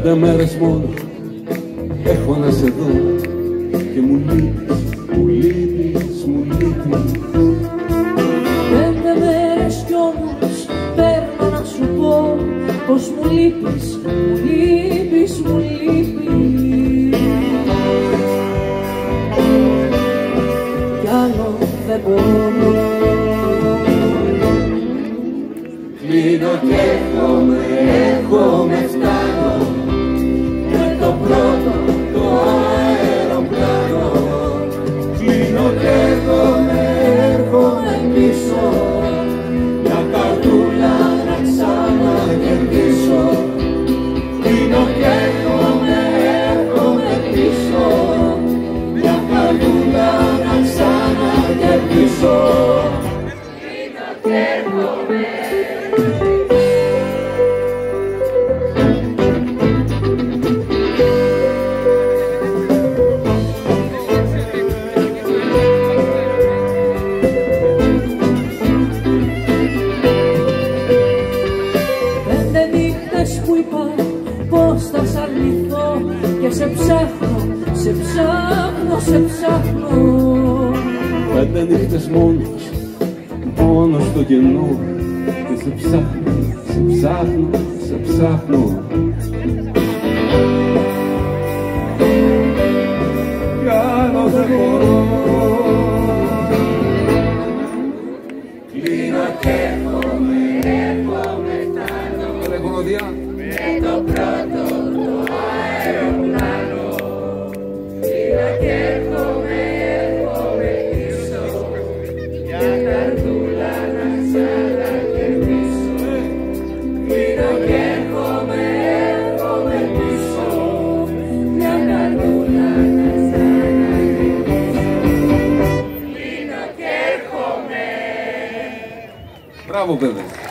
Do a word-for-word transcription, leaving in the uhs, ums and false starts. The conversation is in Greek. Πέντε μέρες μόνο έχω να σε δω και μου λείπεις, μου λείπεις, μου λείπεις. Πέντε μέρες κι όμως παίρνω να σου πω πως μου λείπεις, μου λείπεις, μου λείπεις. Κι άλλο δεν μπορώ. Κλείνω κι έρχομαι, έρχομαι, φτάνω. Και σε ψάχνω, σε ψάχνω, σε ψάχνω. Πέντε νύχτες μόνος, μόνος στο κενό. Και σε ψάχνω, σε ψάχνω, σε ψάχνω. Κι άλλο δεν μπορώ. Κλείνω και έρχομαι, έρχομαι, φτάνω. Με το πρώτο το αεροπλάνο. Bravo, Pedro.